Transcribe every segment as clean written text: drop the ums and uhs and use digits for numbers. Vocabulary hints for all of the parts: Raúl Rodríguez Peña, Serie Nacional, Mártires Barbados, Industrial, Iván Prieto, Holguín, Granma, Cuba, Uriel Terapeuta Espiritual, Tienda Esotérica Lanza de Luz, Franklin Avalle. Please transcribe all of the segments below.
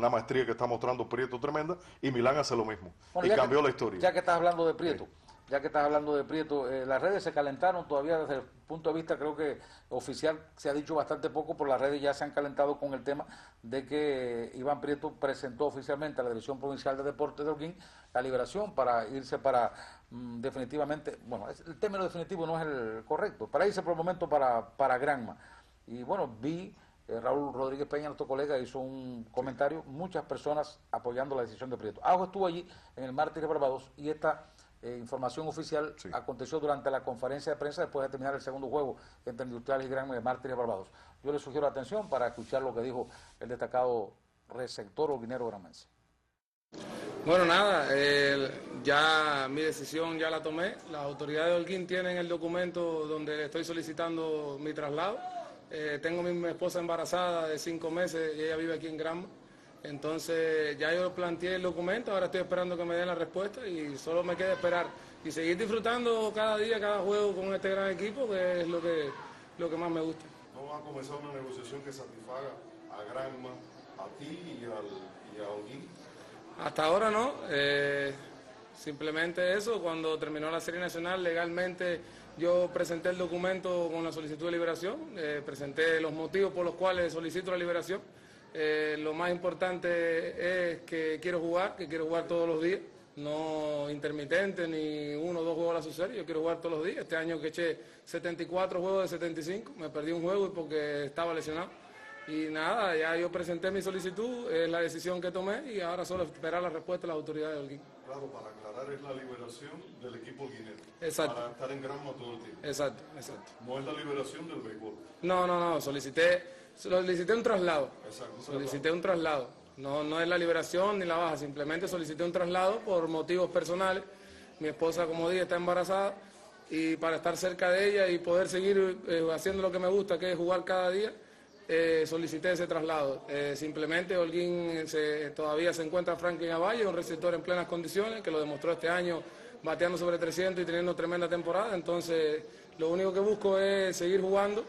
una maestría que está mostrando Prieto tremenda, y Milán hace lo mismo. Bueno, y cambió la historia. Ya que estás hablando de Prieto, las redes se calentaron todavía desde el punto de vista, creo que oficial, se ha dicho bastante poco, pero las redes ya se han calentado con el tema de que Iván Prieto presentó oficialmente a la Dirección Provincial de Deportes de Holguín la liberación para irse para definitivamente, bueno, el término definitivo no es el correcto, para irse por el momento para Granma. Y bueno, vi... Raúl Rodríguez Peña, nuestro colega, hizo un comentario, muchas personas apoyando la decisión de Prieto. Algo estuvo allí en el Mártires Barbados y esta información oficial aconteció durante la conferencia de prensa después de terminar el segundo juego entre Industrial y Granma de Mártires Barbados. Yo les sugiero atención para escuchar lo que dijo el destacado receptor holguinero granmense. Bueno, nada, ya mi decisión ya la tomé. Las autoridades de Holguín tienen el documento donde estoy solicitando mi traslado. Tengo a mi esposa embarazada de 5 meses y ella vive aquí en Granma. Entonces ya yo planteé el documento, ahora estoy esperando que me den la respuesta y solo me queda esperar y seguir disfrutando cada día, cada juego con este gran equipo, que es lo que más me gusta. ¿No va a comenzar una negociación que satisfaga a Granma, a ti y a Holguín? Hasta ahora no, simplemente eso. Cuando terminó la Serie Nacional legalmente, yo presenté el documento con la solicitud de liberación, presenté los motivos por los cuales solicito la liberación. Lo más importante es que quiero jugar todos los días, no intermitente ni 1 o 2 juegos a la sucesión, yo quiero jugar todos los días. Este año que eché 74 juegos de 75, me perdí un juego porque estaba lesionado. Y nada, ya yo presenté mi solicitud, es la decisión que tomé y ahora solo esperar la respuesta de las autoridades de Holguín. Claro, para aclarar, es la liberación del equipo holguinero. Exacto. Para estar en Granma todo el tiempo. Exacto, exacto. No es la liberación del béisbol. No, no, no, solicité un traslado. Exacto. Solicité un traslado. No, no es la liberación ni la baja, simplemente solicité un traslado por motivos personales. Mi esposa, como dije, está embarazada y para estar cerca de ella y poder seguir haciendo lo que me gusta, que es jugar cada día, solicité ese traslado. Simplemente Holguín todavía se encuentra Franklin Avalle, un receptor en plenas condiciones, que lo demostró este año bateando sobre 300 y teniendo tremenda temporada. Entonces, lo único que busco es seguir jugando.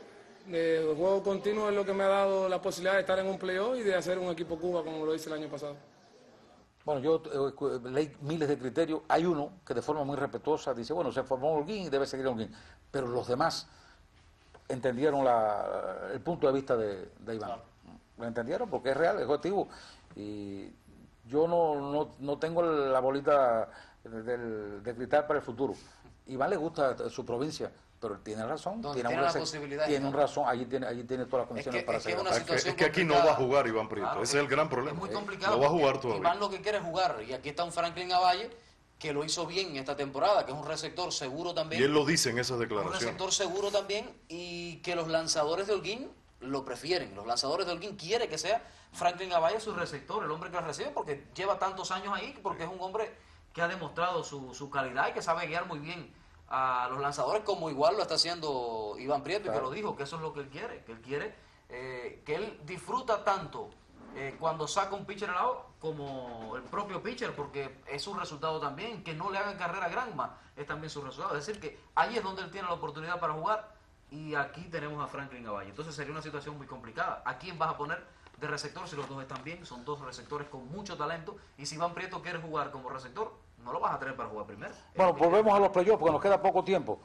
El juego continuo es lo que me ha dado la posibilidad de estar en un playoff y de hacer un equipo Cuba, como lo hice el año pasado. Bueno, yo leí miles de criterios. Hay uno que de forma muy respetuosa dice, bueno, se formó Holguín y debe seguir Holguín. Pero los demás... entendieron el punto de vista de Iván. Claro. Lo entendieron porque es real, es objetivo. Y yo no tengo la bolita de cristal para el futuro. Iván le gusta su provincia, pero tiene razón. Tiene razón, allí tiene todas las condiciones para hacerlo. Es que aquí no va a jugar Iván Prieto, claro, ese es el gran problema. Es muy complicado. No va a jugar todavía. Iván lo que quiere es jugar, y aquí está un Franklin Avalle que lo hizo bien esta temporada, que es un receptor seguro también. Y él lo dice en esas declaraciones. Un receptor seguro también y que los lanzadores de Holguín lo prefieren. Los lanzadores de Holguín quieren que sea Franklin Avalle su receptor, el hombre que lo recibe, porque lleva tantos años ahí, porque es un hombre que ha demostrado su calidad y que sabe guiar muy bien a los lanzadores, como igual lo está haciendo Iván Prieto, claro, y que lo dijo, que eso es lo que él quiere, que él disfruta tanto cuando saca un pitcher al lado, como el propio pitcher, porque es un resultado también, que no le hagan carrera a Granma, es también su resultado. Es decir, que ahí es donde él tiene la oportunidad para jugar, y aquí tenemos a Franklin Avalle. Entonces sería una situación muy complicada. ¿A quién vas a poner de receptor si los dos están bien? Son dos receptores con mucho talento, y si Iván Prieto quiere jugar como receptor, no lo vas a tener para jugar primero. Bueno, volvemos a los playoffs, porque nos queda poco tiempo.